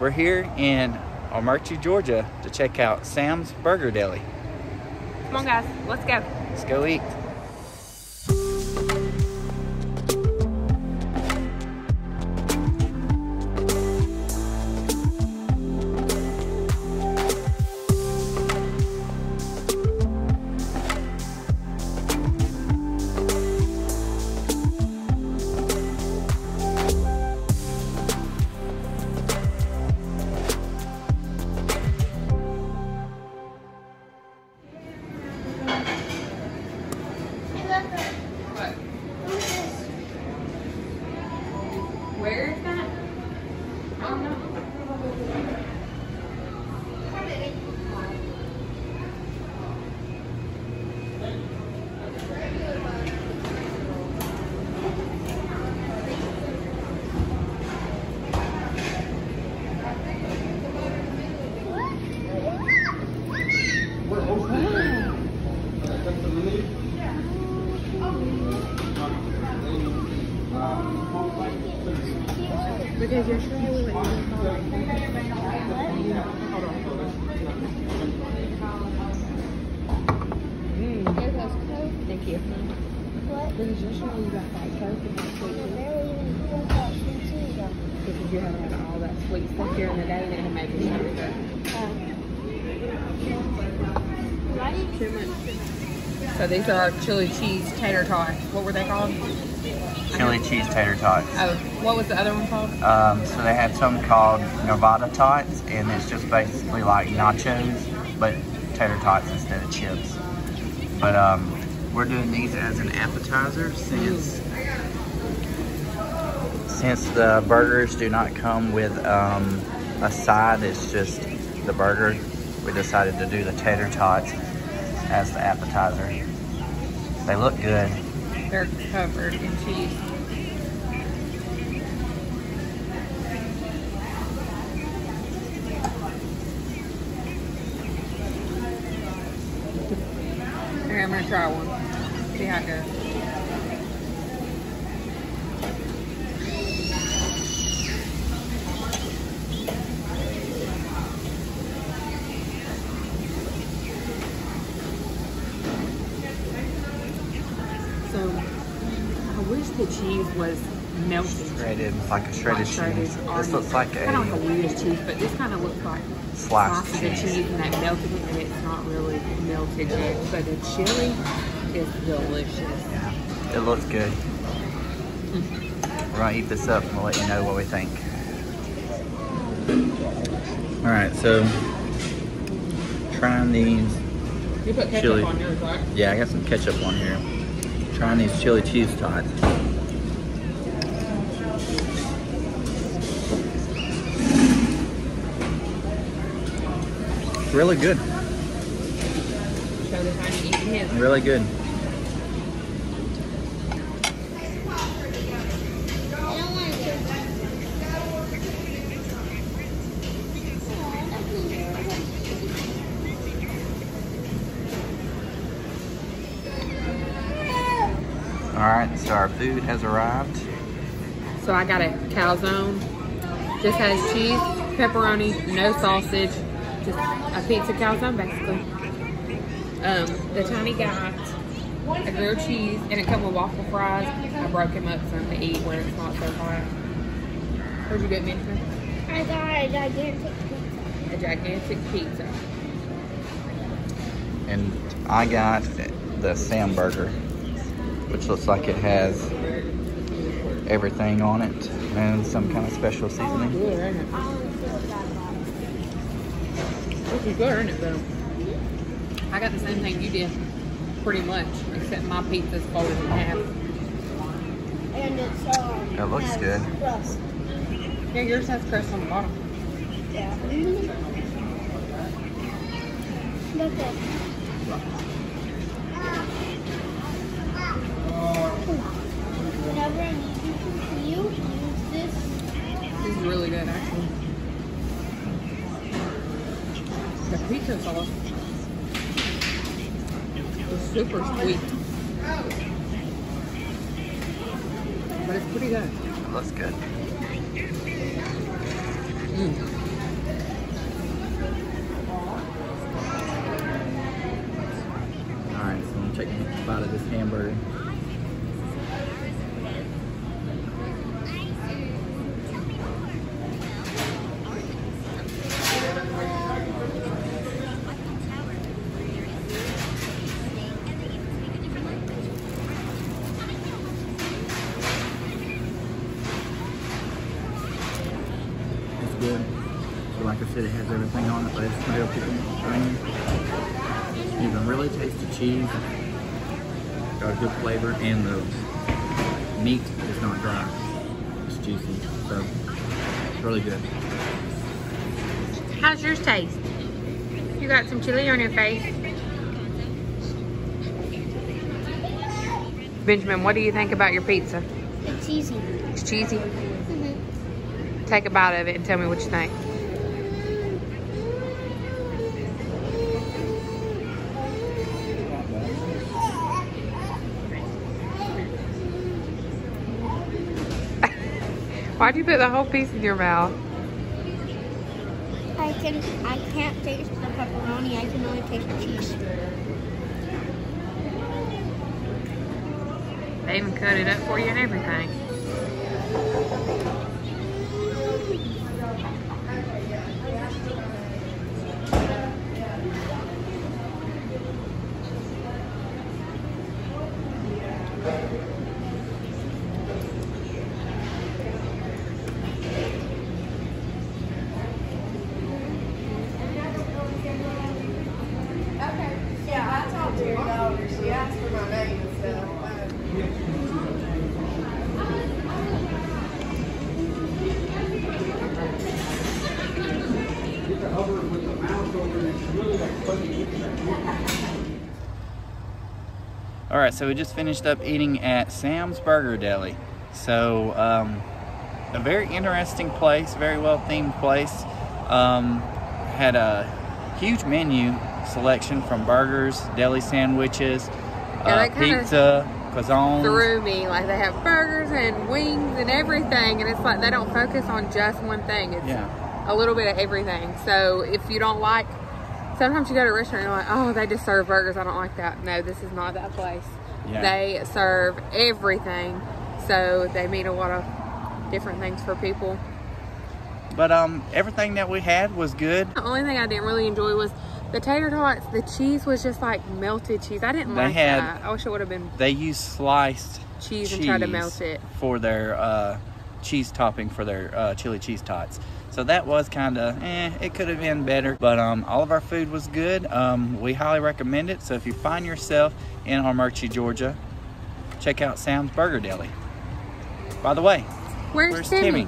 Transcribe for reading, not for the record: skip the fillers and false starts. We're here in Armuchee, Georgia to check out Sam's Burger Deli. Come on guys, let's go. Let's go eat. Where is that? I don't know. Because you're sure you would like to call it. There's no Coke. Thank you. What? Because you're sure you got that Coke and that sweet tea. Because you're having all that sweet stuff during the day and it'll make you sure that. Too much. So these are our chili cheese tater tots. What were they called? Chili cheese tater tots. Oh, what was the other one called? So they had some called Nevada tots, and it's just basically like nachos, but tater tots instead of chips. But we're doing these as an appetizer since the burgers do not come with a side, it's just the burger. We decided to do the tater tots as the appetizer. They look good. They're covered in cheese. Here, I'm gonna try one. See how it goes. So, I wish the cheese was melted. Shredded, like a shredded cheese. This looks like a... kind of like a weirdest cheese, but this kind of looks like sliced cheese and that melted it, and it's not really melted yet. So the chili is delicious. Yeah, it looks good. We're gonna eat this up and we'll let you know what we think. All right, so trying these. You put ketchup chili on yours, right? Yeah, I got some ketchup on here. Trying these chili cheese tots. Really good. Really good. Alright, so our food has arrived. So I got a calzone. Just has cheese, pepperoni, no sausage. Just a pizza calzone, basically. The tiny guy got a grilled cheese and a couple of waffle fries. I broke him up some to eat where it's not so hot. Where'd you get me? I got a gigantic pizza. A gigantic pizza. And I got the Sam Burger, which looks like it has everything on it and some kind of special seasoning. It's good, isn't it? This is good, isn't it, though? I got the same thing you did, pretty much, except my pizza's folded in half. And it's it looks good. Crust. Yeah, yours has crust on the bottom. Yeah. That's it. This is really good, actually. The pizza sauce is super sweet, but it's pretty good. It looks good. stuff out of this hamburger. Like I said, it has everything on it, but it's real chicken string. You can really taste the cheese. Got a good flavor, and the meat is not dry. It's juicy, so it's really good. How's yours taste? You got some chili on your face. Benjamin, what do you think about your pizza? It's cheesy. It's cheesy? Mm-hmm. Take a bite of it and tell me what you think. Why'd you put the whole piece in your mouth? I can't taste the pepperoni. I can only taste the cheese. They even cut it up for you and everything. Alright, so we just finished up eating at Sam's Burger Deli. So, a very interesting place, very well themed place. Had a huge menu selection from burgers, deli sandwiches, pizza, croissants. Threw me, like they have burgers and wings and everything, and it's like they don't focus on just one thing. It's a little bit of everything. So if you don't like, sometimes you go to a restaurant and you're like, oh, they just serve burgers. I don't like that. No, this is not that place. Yeah. They serve everything. So they meet a lot of different things for people. But everything that we had was good. The only thing I didn't really enjoy was the tater tots. The cheese was just like melted cheese. I didn't like that. I wish it would have been. They used sliced cheese and tried to melt it for their cheese topping for their chili cheese tots. So that was kind of, it could have been better. But all of our food was good. We highly recommend it. So if you find yourself in Armuchee, Georgia, check out Sam's Burger Deli. By the way, where's Timmy?